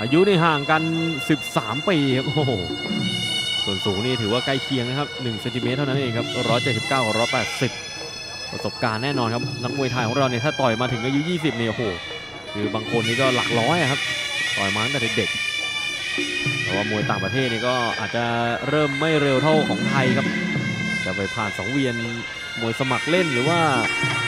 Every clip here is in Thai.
อายุในห่างกัน13ปีครับโอ้โหส่วนสูงนี่ถือว่าใกล้เคียงนะครับ1เซนติเมตรเท่านั้นเองครับ179กับ180ประสบการณ์แน่นอนครับนักมวยไทยของเราเนี่ยถ้าต่อยมาถึงอายุ20เนี่ยโอ้โหคือบางคนนี่ก็หลักร้อยครับต่อยมาตั้งแต่เด็กๆแต่ว่ามวยต่างประเทศนี่ก็อาจจะเริ่มไม่เร็วเท่าของไทยครับจะไปผ่านสังเวียนมวยสมัครเล่นหรือว่า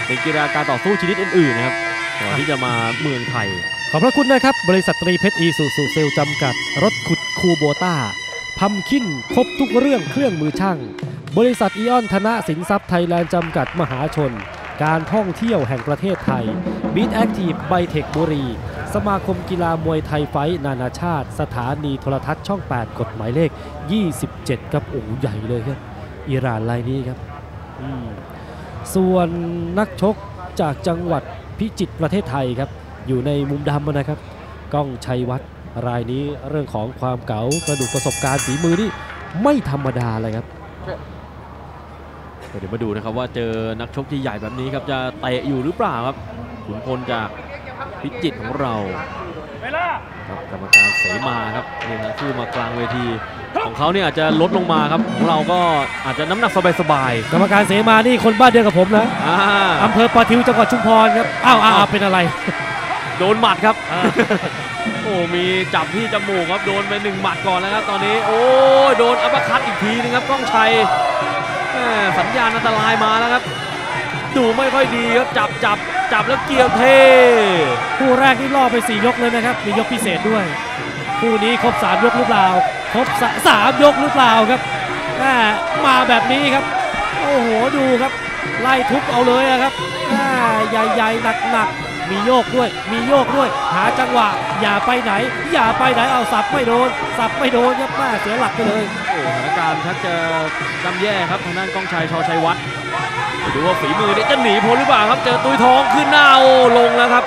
เป็นกีฬาการต่อสู้ชนิดอื่นๆนะครับก่อนที่จะมาเมืองไทยขอบพระคุณนะครับบริษัทตรีเพชรอีซูซูเซลจำกัดรถขุดคูโบต้าพัมคินครบทุกเรื่องเครื่องมือช่างบริษัทอีออนธนสินทรัพย์ไทยแลนด์จำกัดมหาชนการท่องเที่ยวแห่งประเทศไทยบีทแอคทีฟไบเทคบุรีสมาคมกีฬามวยไทยไฟท์นานาชาติสถานีโทรทัศน์ช่อง8กฎหมายเลข27ครับโอ้ใหญ่เลยครับอิหร่านรายนี้ครับส่วนนักชกจากจังหวัดพิจิตรประเทศไทยครับอยู่ในมุมดำนะครับก้องชัยวัฒน์รายนี้เรื่องของความเก๋ากระดูกประสบการณ์ฝีมือนี่ไม่ธรรมดาเลยครับเดี๋ยวมาดูนะครับว่าเจอนักชกที่ใหญ่แบบนี้ครับจะเตะอยู่หรือเปล่าครับขุนพลจากพิจิตรของเราครับกรรมการเสมาครับนี่นะชื่อมากลางเวทีของเขาเนี่ยอาจจะลดลงมาครับของเราก็อาจจะน้ำหนักสบายๆกรรมการเสมานี่คนบ้านเดียวกับผมนะอำเภอปะทิวจังหวัดชุมพรครับอ้าวเป็นอะไรโดนหมัดครับโอ้มีจับที่จมูกครับโดนไป1หมัดก่อนแล้วครับตอนนี้โอ้โดนอัปคัตอีกทีนึงครับก้องชัยสัญญาณอันตรายมาแล้วครับดูไม่ค่อยดีครับจับแล้วเกี่ยวเทคู่แรกที่ล่อไป4ยกเลยนะครับมียกพิเศษด้วยคู่นี้ครบ3ยกหรือเปล่าครบ3ยกหรือเปล่าครับมาแบบนี้ครับโอ้โหดูครับไล่ทุบเอาเลยนะครับใหญ่ๆหนักมีโยกด้วยหาจังหวะอย่าไปไหนเอาสับไม่โดนครับแม่เสียหลักไปเลยโอ้สถานการณ์ชักจะจำแย่ครับทางด้านก้องชัยชอชัยวัฒน์ดูว่าฝีมือเนี่ยจะหนีพ้นหรือเปล่าครับเจอตุยทองขึ้นหน้าโอ้ลงแล้วครับ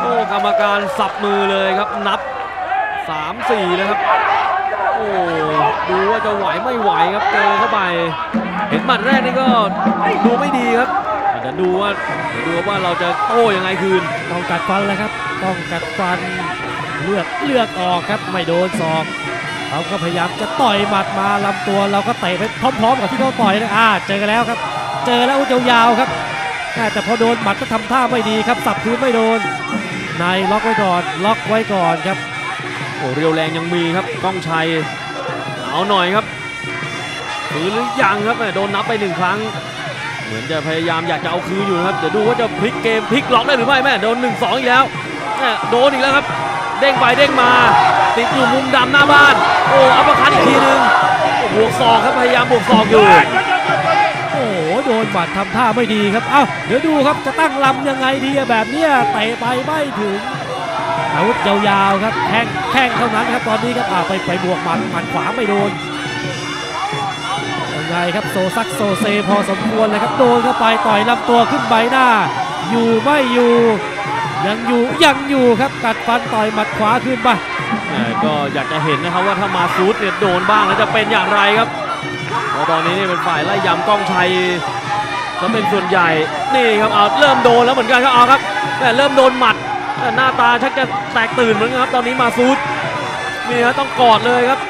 โอ้กรรมการสับมือเลยครับนับ 3-4 เลยครับโอ้ดูว่าจะไหวไม่ไหวครับเจอเข้าไปเห็นหมัดแรกนี่ก็ดูไม่ดีครับจะดูว่าเราจะโต้ยังไงคืนต้องกัดฟันแล้วครับต้องกัดฟันเลือกออกครับไม่โดนศอกเขาก็พยายามจะต่อยหมัดมาลำตัวเราก็เตะไปพร้อมๆกับที่เขาต่อยนะเจอกันแล้วครับเจอแล้วยาวๆครับแต่พอโดนหมัดก็ทำท่าไม่ดีครับสับคืนไม่โดนในล็อกไว้ก่อนครับโอ้เรียวแรงยังมีครับก้องชัยเอาหน่อยครับถือหรือยังครับโดนนับไป1ครั้งเหมือนจะพยายามอยากจะเอาคืนอยู่ครับเดี๋ยวดูว่าจะพลิกเกมพลิกล็อกได้หรือไม่แม่โดน 1-2 อีกแล้วโดนอีกแล้วครับเด้งไปเด้งมาติดอยู่มุมดำหน้าบ้านโอ้อัปคัตอีกทีนึงบวกศอกครับพยายามบวกศอกอยู่โอ้โดนบาดทำท่าไม่ดีครับเอาเดี๋ยวดูครับจะตั้งลำยังไงดีแบบนี้เตะไปไม่ถึงอาวุธยาวๆครับแข้งเท่านั้นครับตอนนี้ครับไปบวกหมัดขวาไม่โดนยังไงครับโซซักโซเซพอสมควรเลยครับโดนเข้าไปต่อยลำตัวขึ้นใบหน้าอยู่ไม่อยู่ยังอยู่ครับกัดฟันต่อยหมัดขวาขึ้นไปก็อยากจะเห็นนะครับว่าถ้ามาซูดเนี่ยโดนบ้างแล้วจะเป็นอย่างไรครับตอนนี้นี่เป็นฝ่ายไล่ยำก้องชัยก็เป็นส่วนใหญ่นี่ครับเอาเริ่มโดนแล้วเหมือนกันครับเอาครับแต่เริ่มโดนหมัดแต่หน้าตาชักจะแตกตื่นเหมือนกันครับตอนนี้มาซูดนี่ฮะต้องกอดเลยครับ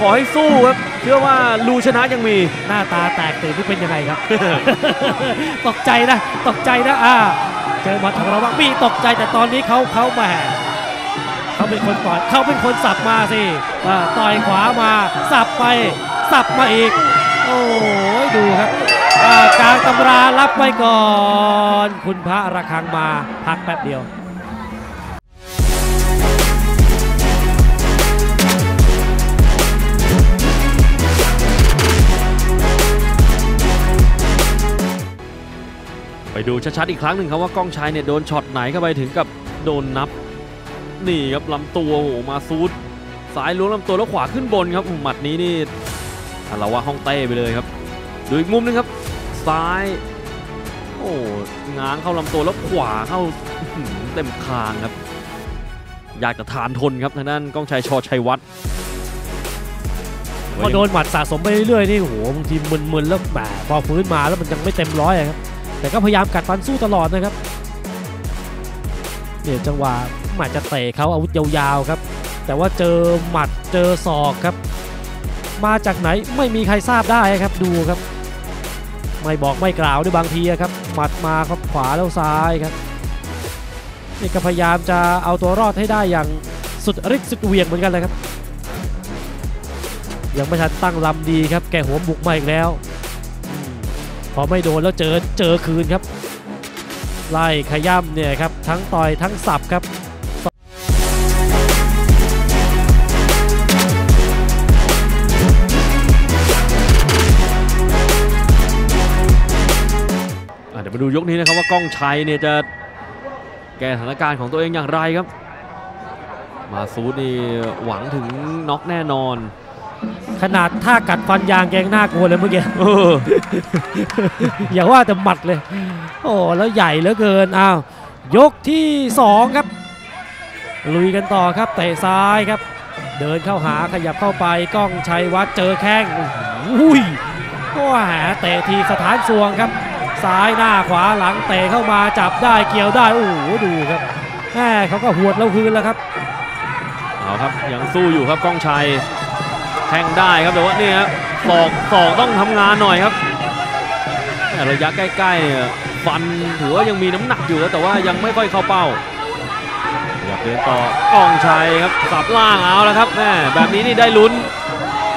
ขอให้สู้ครับเชื่อว่าลูชนะยังมีหน้าตาแตกตื่นที่เป็นยังไงครับตกใจนะเจอมาทางเราบ้างมีตกใจแต่ตอนนี้เขาแหมเขาเป็นคนต่อยเขาเป็นคนสับมาสิต่อยขวามาสับมาอีกโอ้ยดูครับกลางตำรารับไว้ก่อนคุณพระระฆังมาพักแป๊บเดียวไปดูชัดๆอีกครั้งหนึ่งครับว่าก้องชัยเนี่ยโดนช็อตไหนเข้าไปถึงกับโดนนับนี่ครับลำตัวโอ้มาซูดสายล้วงลำตัวแล้วขวาขึ้นบนครับหมัดนี้นี่อารวาห้องเต้ไปเลยครับดูอีกมุมนึงครับซ้ายโอ้ง้างเข้าลำตัวแล้วขวาเข้าเต็มคางครับอยากจะทานทนครับทางด้านก้องชัยชอชัยวัฒน์พอโดนหมัดสะสมไปเรื่อยๆนี่โอ้โหบางทีมึนๆแล้วแหมพอฟื้นมาแล้วมันยังไม่เต็มร้อยครับแต่ก็พยายามกัดฟันสู้ตลอดนะครับเนี่ยจังหวะ แมตช์จะเตะเขาอาวุธยาวๆครับแต่ว่าเจอหมัดเจอศอกครับมาจากไหนไม่มีใครทราบได้ครับดูครับไม่บอกไม่กล่าวด้วยบางทีครับหมัดมาครับขวาแล้วซ้ายครับนี่ก็พยายามจะเอาตัวรอดให้ได้อย่างสุดฤทธิ์สุดเวียงเหมือนกันเลยครับยังไม่ทันตั้งลำดีครับแกหัวบุกมาอีกแล้วพอไม่โดนแล้วเจอคืนครับไล่ขย่ำเนี่ยครับทั้งต่อยทั้งสับครับเดี๋ยวมาดูยกนี้นะครับว่าก้องชัยเนี่ยจะแก้สถานการณ์ของตัวเองอย่างไรครับมาซูดนี่หวังถึงน็อกแน่นอนขนาดท่ากัดฟันยางแกงหน้ากลัวเลยเมื่อกี้ อย่าว่าแต่หมัดเลยโอ้แล้วใหญ่เหลือเกินอ้าวยกที่2ครับลุยกันต่อครับเตะซ้ายครับเดินเข้าหาขยับเข้าไปก้องชัยวัดเจอแข้งอุ้ยก็แหะเตะทีสถานสวงครับซ้ายหน้าขวาหลังเตะเข้ามาจับได้เกี่ยวได้โอ้โหดูครับแหมเขาก็หวดแล้วคืนแล้วครับเอาครับยังสู้อยู่ครับก้องชัยแทงได้ครับแต่ว่านี่ครับศอกต้องทำงานหน่อยครับระยะใกล้ๆฟันถือว่ายังมีน้ำหนักอยู่แต่ว่ายังไม่ค่อยเข้าเป้าอยากเดินต่อก้องชัยครับสับล่างเอาแล้วครับแหมแบบนี้นี่ได้ลุ้น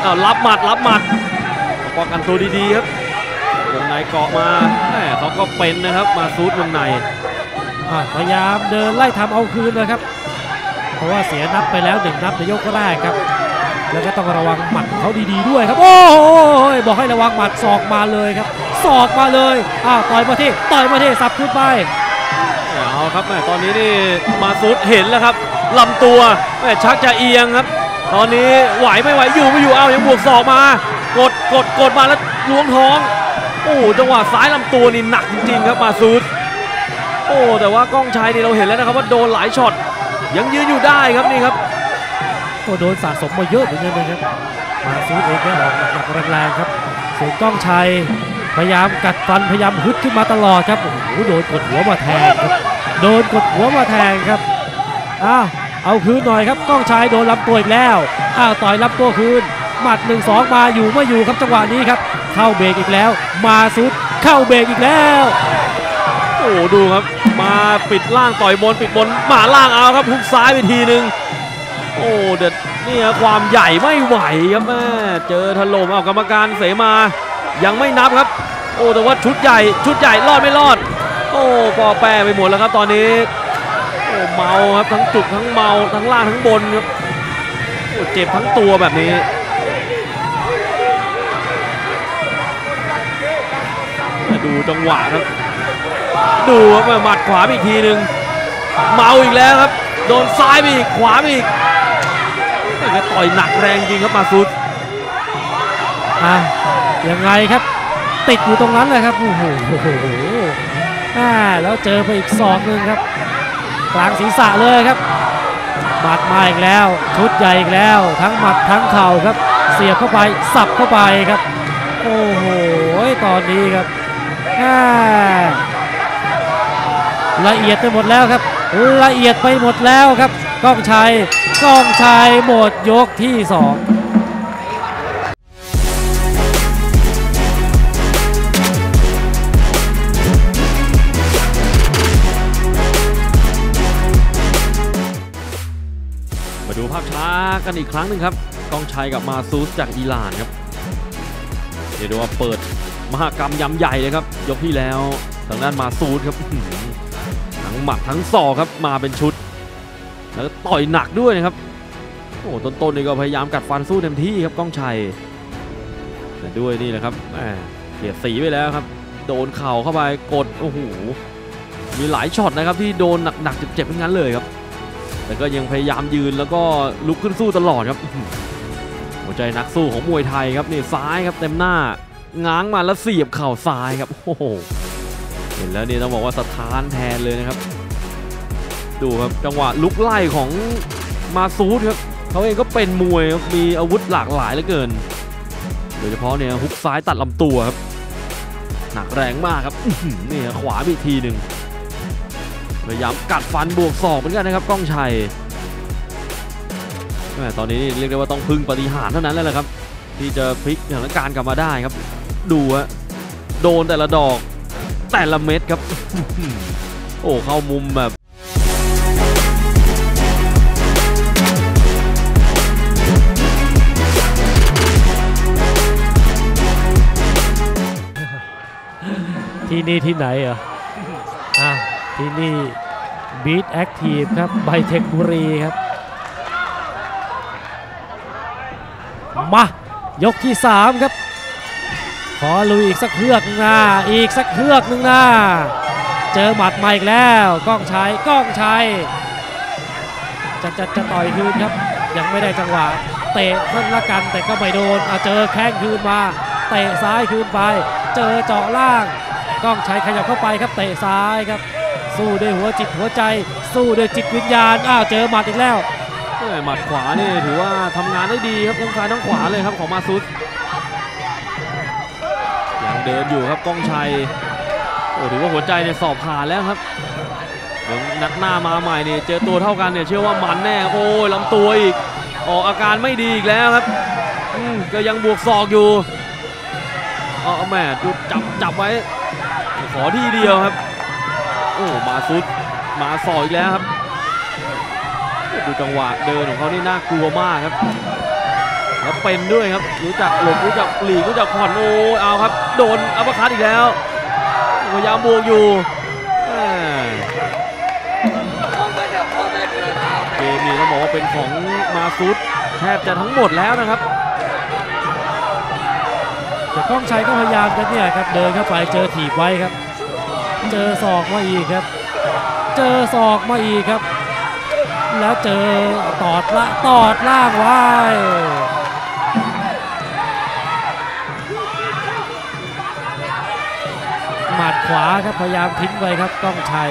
เอารับหมัดป้องกันตัวดีๆครับวงในเกาะมาเขาก็เป็นนะครับมาซูดวงในพยายามเดินไล่ทำเอาคืนเลยครับเพราะว่าเสียนับไปแล้ว1 นับในยกแรกครับแล้วก็ต้องระวังหมัดเขาดีๆด้วยครับโอ้โหบอกให้ระวังหมัดศอกมาเลยครับศอกมาเลยต่อยมาที่สับขึ้นไปเอาครับตอนนี้นี่มาซูดเห็นแล้วครับลำตัวชักจะเอียงครับตอนนี้ไหวไม่ไหวอยู่ไม่อยู่เอายังบวกศอกมากดมาแล้วล้วงท้องโอ้จังหวะซ้ายลำตัวนี่หนักจริงๆครับมาซูดโอ้แต่ว่าก้องชัยนี่เราเห็นแล้วนะครับว่าโดนหลายช็อตยังยืนอยู่ได้ครับนี่ครับก็โดนสะสมมาเยอะเหมือนกันเลยครับมาซูดเองก็ออกหนักแรงๆครับส่วนก้องชัยพยายามกัดฟันพยายามฮึดขึ้นมาตลอดครับโอ้โหโดนกดหัวมาแทงครับโดนกดหัวมาแทงครับเอาคืนหน่อยครับก้องชัยโดนลำตัวอีกแล้วต่อยลำตัวคืนหมัด 1-2 มาอยู่ไม่อยู่ครับจังหวะนี้ครับเข้าเบรกอีกแล้วมาซูดเข้าเบรกอีกแล้วโอ้ดูครับมาปิดล่างต่อยบนปิดบนมาล่างเอาครับหุบซ้ายไปทีนึงโอ้เด็ดนี่ครับความใหญ่ไม่ไหวครับแม่เจอถล่มเอากรรมการเสมายังไม่นับครับโอ้แต่ว่าชุดใหญ่รอดไม่รอดโอ้ปอแปรไปหมดแล้วครับตอนนี้โอ้เมาครับทั้งจุกทั้งเมาทั้งล่างทั้งบนครับโอ้เจ็บทั้งตัวแบบนี้ดูจังหวะครับดูครับหมัดขวาอีกทีหนึ่งเมาอีกแล้วครับโดนซ้ายไปอีกขวาไปอีกต่อยหนักแรงจริงครับมาซูดยังไงครับติดอยู่ตรงนั้นเลยครับโอ้โหแล้วเจอไปอีกศอกนึงครับกลางศีรษะเลยครับหมัดมาอีกแล้วชุดใหญ่อีกแล้วทั้งหมัดทั้งเข่าครับเสียบเข้าไปสับเข้าไปครับโอ้โหตอนนี้ครับละเอียดไปหมดแล้วครับละเอียดไปหมดแล้วครับก้องชัยหมดยกที่2มาดูภาพช้ากันอีกครั้งหนึ่งครับก้องชัยกับมาซูสจากอิหร่านครับเดี๋ยวดูว่าเปิดมหากรรมยำใหญ่เลยครับยกที่แล้วทางด้านมาซูดครับทั้งหมัดทั้งศอกครับมาเป็นชุดแล้วต่อยหนักด้วยนะครับโอ้ต้นๆนี่ก็พยายามกัดฟันสู้เต็มที่ครับก้องชัยแต่ด้วยนี่แหละครับเสียสีไปแล้วครับโดนเข่าเข้าไปกดโอ้โหมีหลายช็อตนะครับที่โดนหนักๆเจ็บๆทั้งนั้นเลยครับแต่ก็ยังพยายามยืนแล้วก็ลุกขึ้นสู้ตลอดครับหัวใจนักสู้ของมวยไทยครับนี่ซ้ายครับเต็มหน้าง้างมาแล้วเสียบเข่าซ้ายครับโอ้โหเห็นแล้วนี่ต้องบอกว่าสะท้านแทนเลยนะครับดูครับจังหวะลุกไล่ของมาซูดครับเขาเองก็เป็นมวยมีอาวุธหลากหลายเหลือเกินโดยเฉพาะเนี่ยฮุกซ้ายตัดลำตัวครับหนักแรงมากครับนี่ขวาอีกทีหนึ่ง พยายามกัดฟันบวกศอกเหมือนกันนะครับก้องชัยแม่ตอนนี้เรียกได้ว่าต้องพึ่งปฏิหารเท่านั้นแหละครับที่จะพลิกสถานการณ์กลับมาได้ครับดูฮะโดนแต่ละดอกแต่ละเม็ดครับ โอ้เข้ามุมแบบที่นี่ที่ไหนอ่ะที่นี่บีทแอคทีฟครับไบเทคบุรีครับมายกที่3ครับขอลุยอีกสักเฮือกนึงนะอีกสักเฮือกนึงนะเจอหมัดมาอีกแล้วก้องชัยจะต่อยคืนครับยังไม่ได้จังหวะเตะเพิ่งละกันแต่ก็ไม่โดนเจอแข้งคืนมาเตะซ้ายคืนไปเจอเจาะล่างก้องชัยขยับเข้าไปครับเตะซ้ายครับสู้ด้วยหัวจิตหัวใจสู้ด้วยจิตวิญญาณเจอหมัดอีกแล้วหมัดขวานี่ถือว่าทำงานได้ดีครับทั้งซ้ายทั้งขวาเลยครับของมาซุสยังเดินอยู่ครับก้องชัยโอ้ถือว่าหัวใจเนี่ยสอบผ่านแล้วครับเดี๋ยวนัดหน้ามาใหม่นี่เจอตัวเท่ากันเนี่ยเชื่อว่ามันแน่โอ้ลำตัวอีกออกอาการไม่ดีอีกแล้วครับก็ยังบวกศอกอยู่แม่จับไว้ขอที่เดียวครับโอ้มาซุสมาสอกอีกแล้วครับดูจังหวะเดินของเขานี่น่ากลัวมากครับแล้วเป็นด้วยครับรู้จักหลบรู้จักหลีกรู้จักผ่อนโอ้เอาครับโดนอัปเปอร์คัทอีกแล้วพยายามบวกอยู่เกมนี้ต้องบอกว่าเป็นของมาซุสแทบจะทั้งหมดแล้วนะครับแต่ก้องชัยก็พยายามกันเนี่ยครับเดินเข้าไปเจอถีบไว้ครับเจอศอกมาอีกครับเจอศอกมาอีกครับแล้วเจอตอดล่างไว้หมัดขวาครับพยายามทิ้งไว้ครับก้องชัย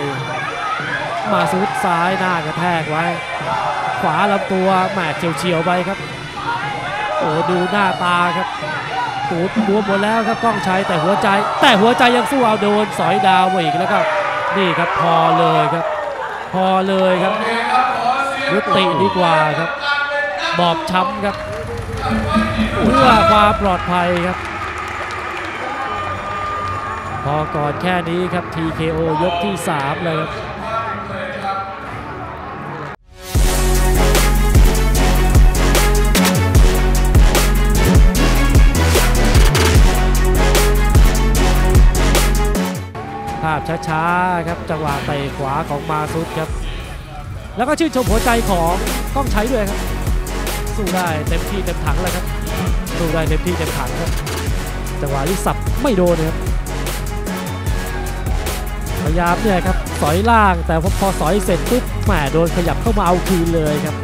มาสุดซ้ายหน้ากระแทกไว้ขวาลำตัวแหม่เฉียวๆไปครับโอ้ดูหน้าตาครับตูดบัวหมดแล้วครับก้องชัยแต่หัวใจยังสู้เอาโดนสอยดาวมาอีกแล้วก็นี่ครับพอเลยครับยุติดีกว่าครับบอบช้ำครับเพื่อความปลอดภัยครับพอก่อนแค่นี้ครับ TKO ยกที่3เลยครับภาพช้าๆครับจังหวะเตะขวาของมาซุสครับแล้วก็ชื่นชมหัวใจของก้องชัยด้วยครับสู้ได้เต็มที่เต็มถังเลยครับสู้ได้เต็มที่เต็มถังครับจังหวะที่สับไม่โดนนะครับพยายามเนี่ยครับสอยล่างแต่พอสอยเสร็จปุ๊บแหมโดนขยับเข้ามาเอาคืนเลยครับ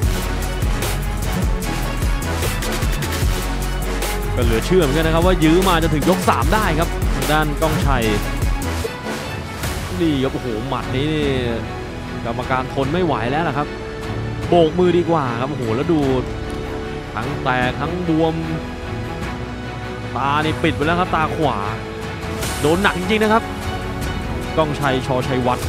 ก็เหลือเชื่อเหมือนกันนะครับว่ายื้อมาจะถึงยก3ได้ครับทางด้านก้องชัยนี่ครับโอ้โหหมัดนี้กรรมการทนไม่ไหวแล้วล่ะครับโบกมือดีกว่าครับโอ้โหแล้วดูทั้งแตกทั้งบวมตานี่ปิดไปแล้วครับตาขวาโดนหนักจริงๆนะครับก้องชัยช.ชัยวัฒน์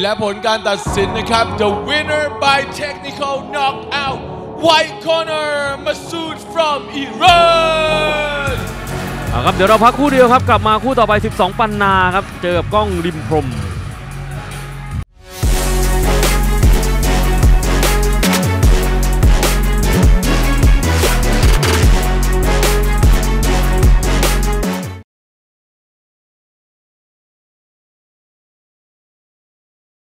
และผลการตัดสินนะครับ The winner by technical knockout White Corner Masood from Iran ครับเดี๋ยวเราพักคู่เดียวครับกลับมาคู่ต่อไป12ปันนาครับเจอกับก้องริมพรหม